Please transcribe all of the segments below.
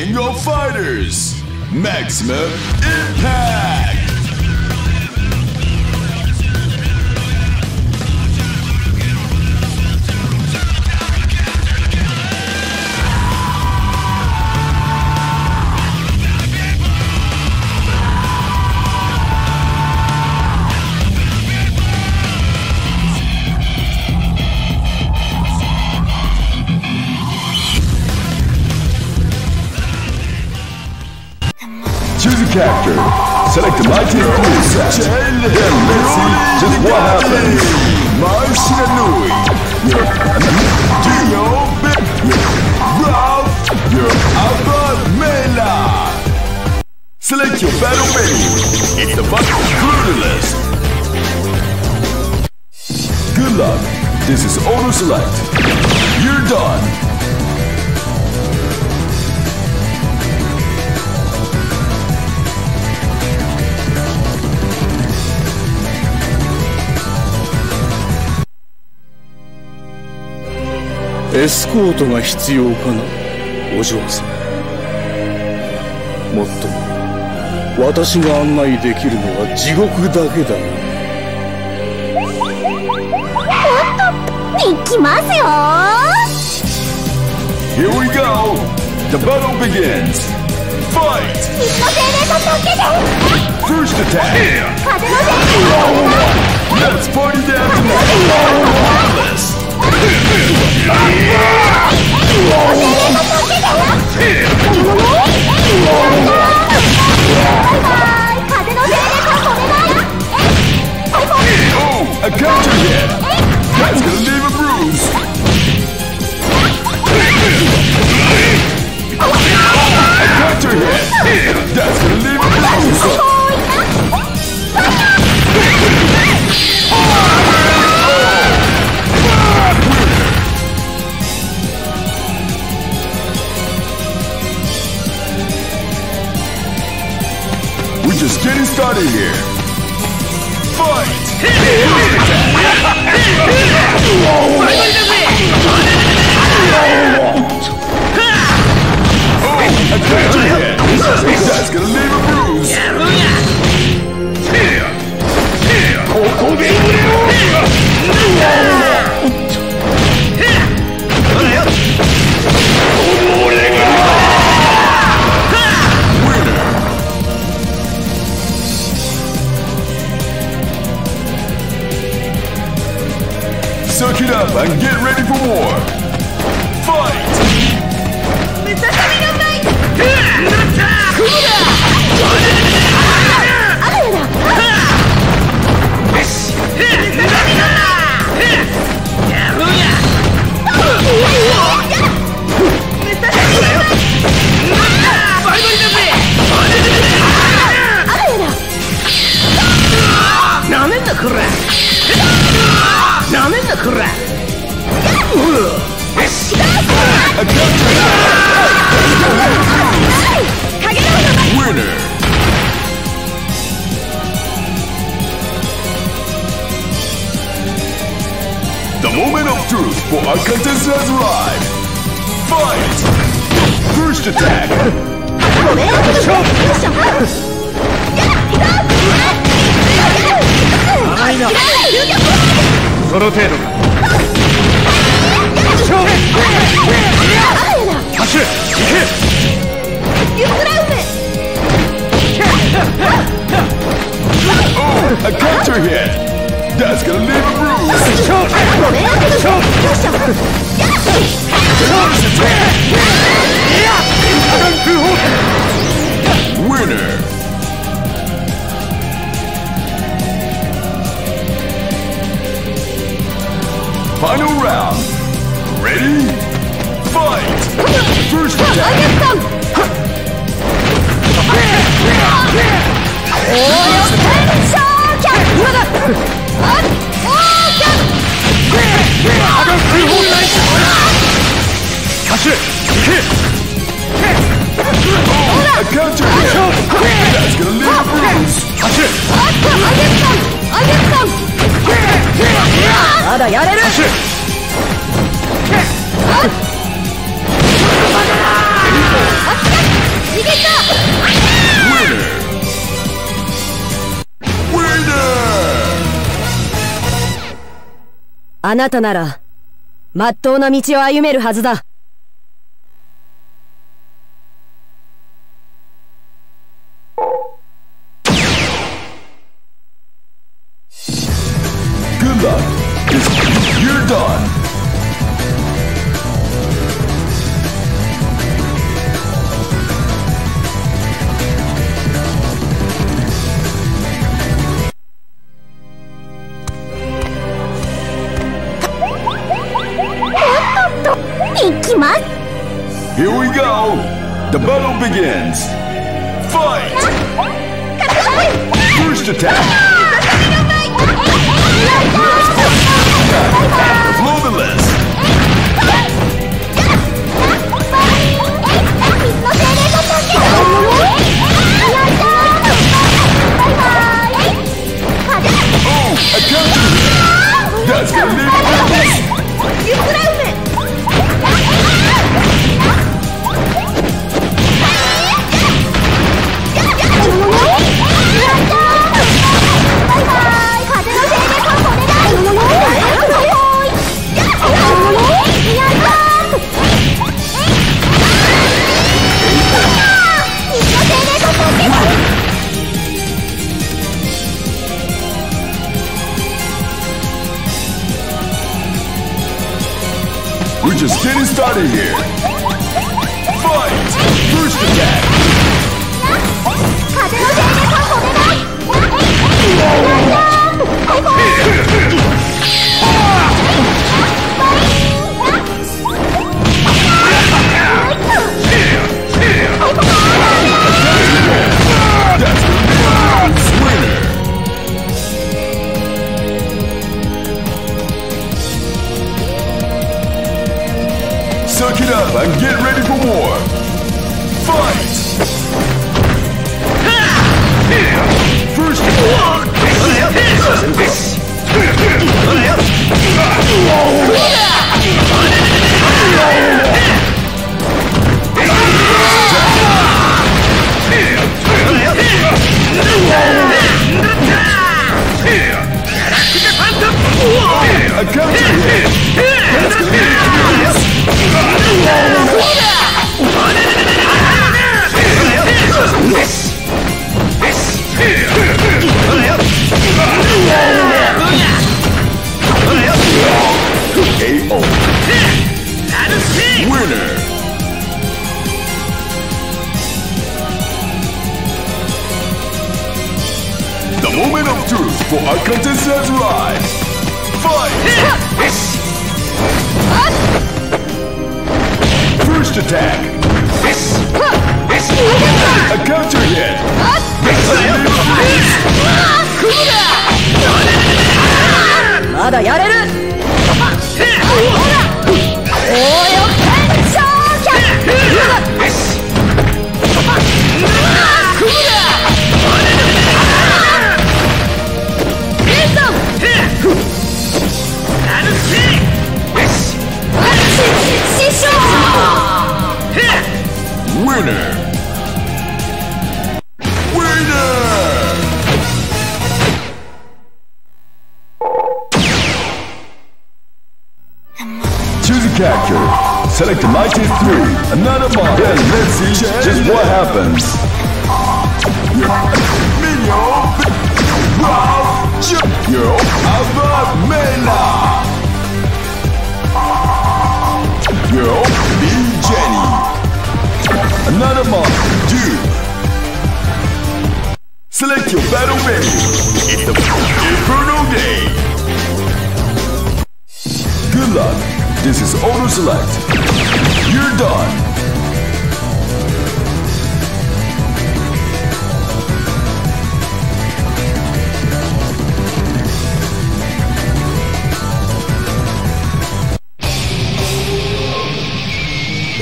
Training your fighters. Maximum impact. Character. Select the mighty Blue. Then let's see just what happens. Marshinui. Dio Big. Ralph. Your Alpha Mela. Select your battle menu. It's the most brutalist. Good luck. This is auto select. You're done.エスコートが必要かな、お嬢さん。もっとも、私が案内できるのは地獄だけだな。行きますよ。Here we go. The battle begins. Fight. 一の精霊とだけで。First attack. 風の精霊。Let's party down to the Oh, a counter hit. That's gonna leave a bruise. A counter hit. That's gonna leave a bruise. Just getting started here. Fight! Oh, a counter hit. That's gonna leave a bruise. Suck it up and get ready for war. Fight! The moment of truth for our contest has arrived. Fight! First attack. Oh, a counter hit. That's gonna leave a bruise! Winner! Final round! Ready? Fight! First attack! Oh, a counter hit. That's gonna leave a bruise. I get some. あなたならまっとうな道を歩めるはずだ。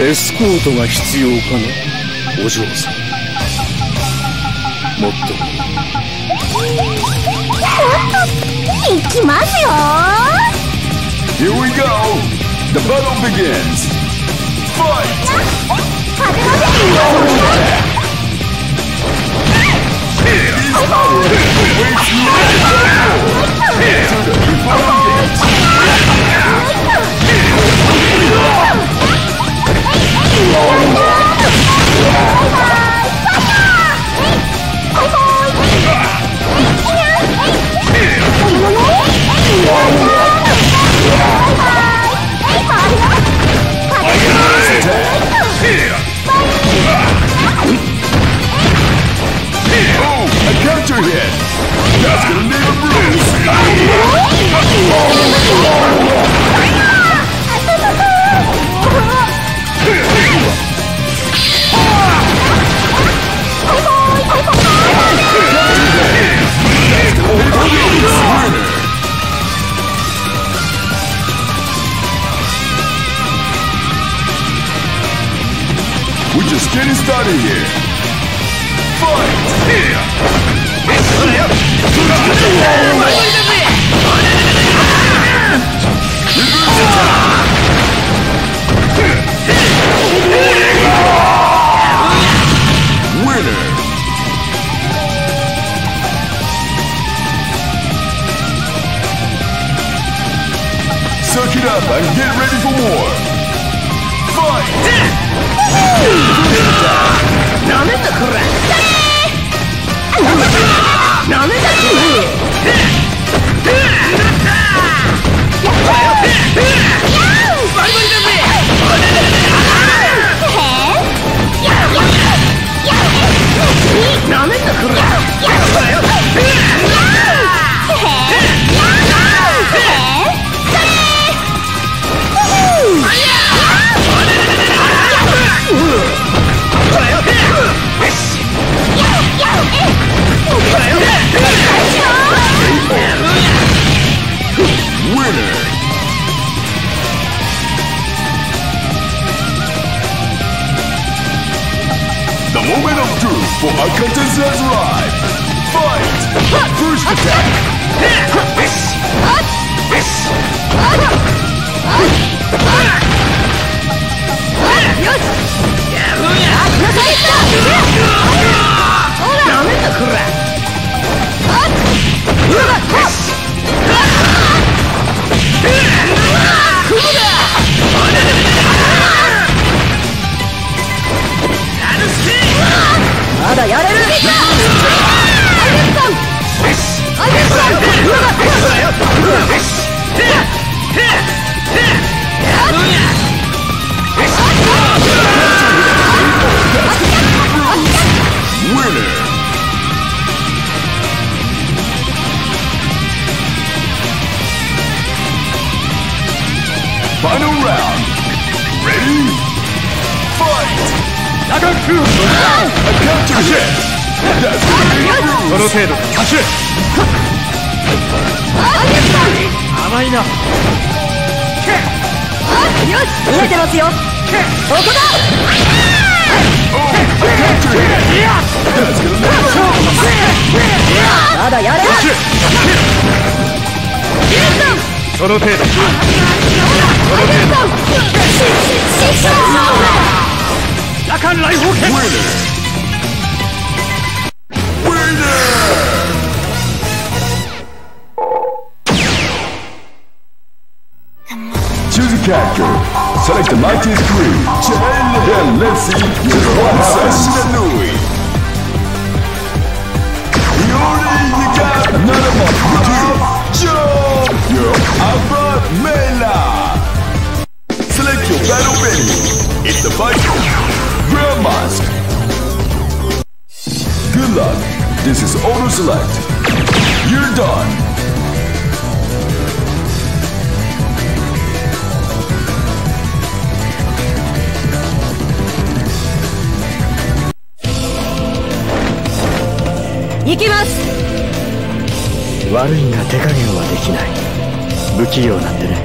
エスコートが必要かな、お嬢さん。もっと。行きますよ。Here we go. The battle begins. Fight. We're just getting started here. Fight! Winner! Suck it up and get ready for more. Fight! Moment of truth for our contestants live. Fight! First attack! Final round. Ready? Fight! A counter hit. That's the この程度。Choose a character, select the mightiest crew, then let's see your one session Louis. You got another one to jump. You're Alpha Mela. Select your battle venue. It's the fight. Wear a mask. Good luck. This is auto select. You're done. Ikimasu. 悪いが手加減はできない。不器用なんでね。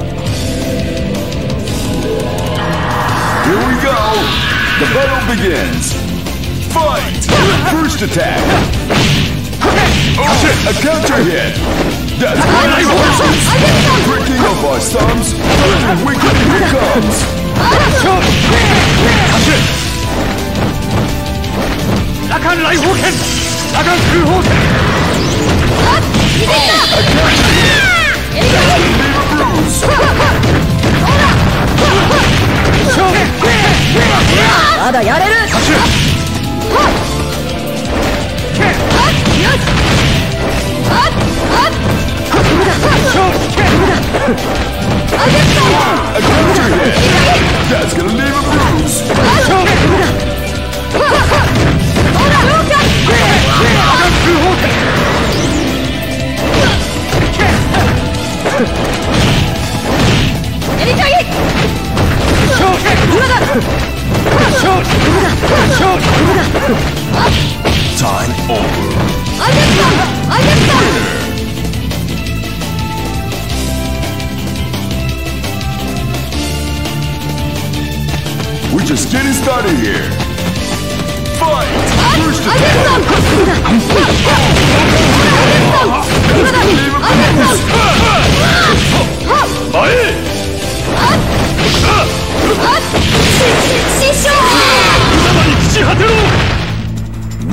Here we go! The battle begins! Fight! First attack! Oh, a counter hit! That's what I wanted! Breaking up our thumbs, and wicked he comes! Oh, a counter hit! That's gonna leave a bruise. Time over. 알겠다. We're just getting started here. Fight! First attack!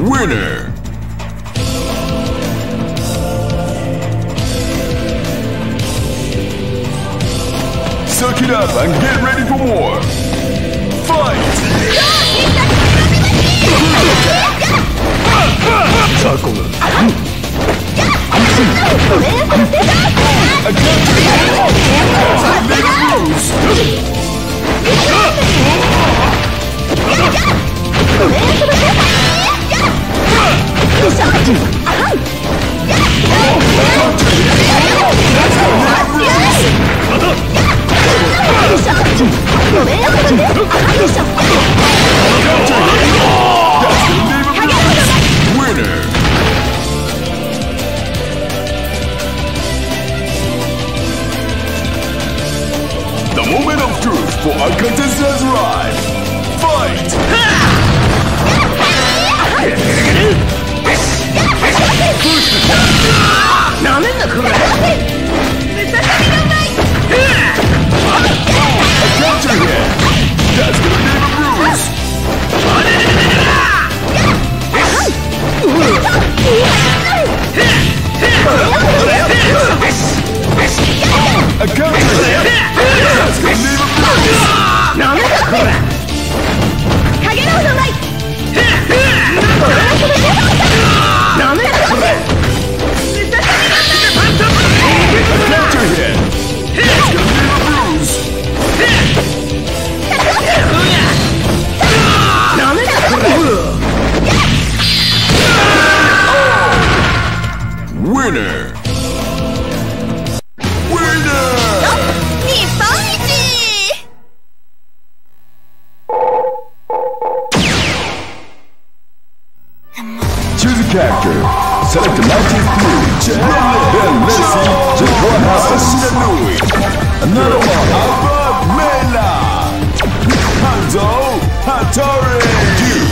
Winner! Suck it up and get ready for more! For our contestants ride! Fight! That's gonna name a bruise! A counter hit! That's gonna name a bruise! Winner! Character. Select the magic blue. Then Lissy, Jaguana, Shinanui. Another one. Alpha Mela. Hanzo Hattori. You.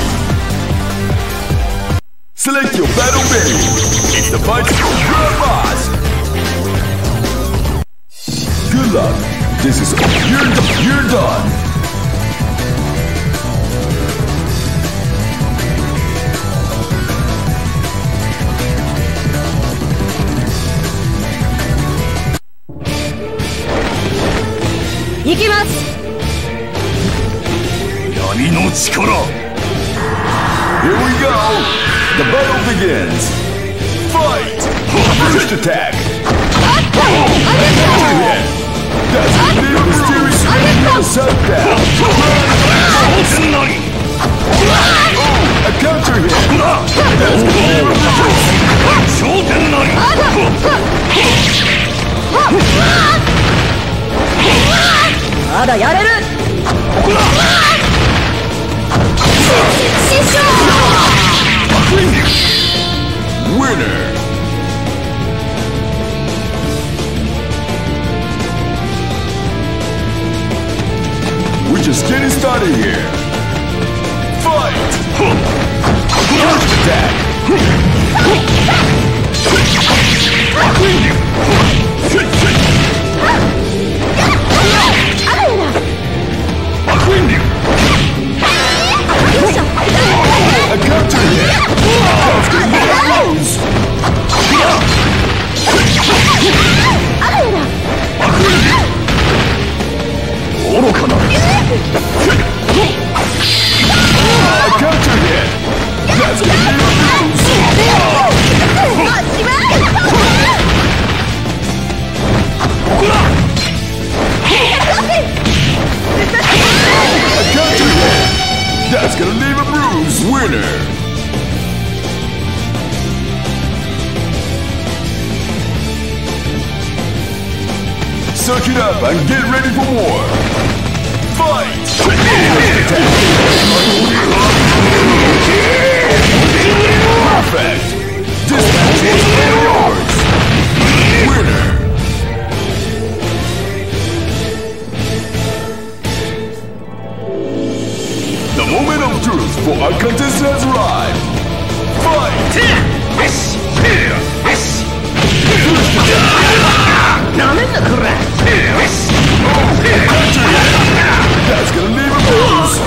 Select your battle venue. It's the fight for your boss. Good luck. This is all. You're done. Here we go! The battle begins! Fight! First attack! That's a big mysterious radio setback! Oh! A counter hit! That's a big mysterious radio! Winner! We're just getting started here. Fight! First attack! A counter hit! That's gonna be a close! A counter hit! That's gonna be a bruise! A counter hit! That's gonna leave a bruise! Winner! Suck it up and get ready for more! Fight! for our contestants' ride. That's gonna leave a bruise.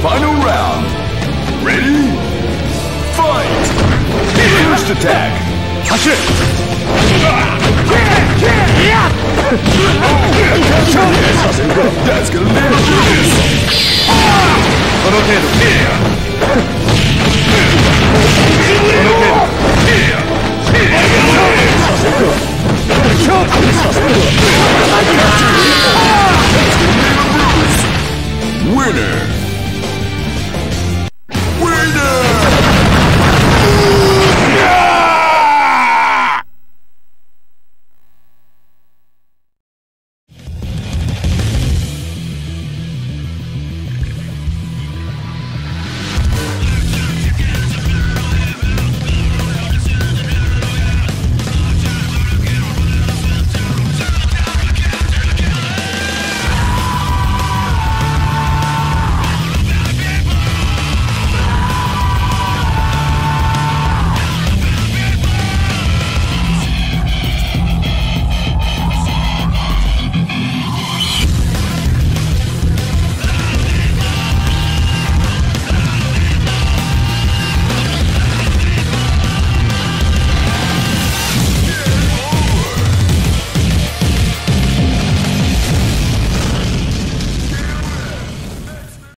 Final round. Ready? Fight! First attack. Catch it!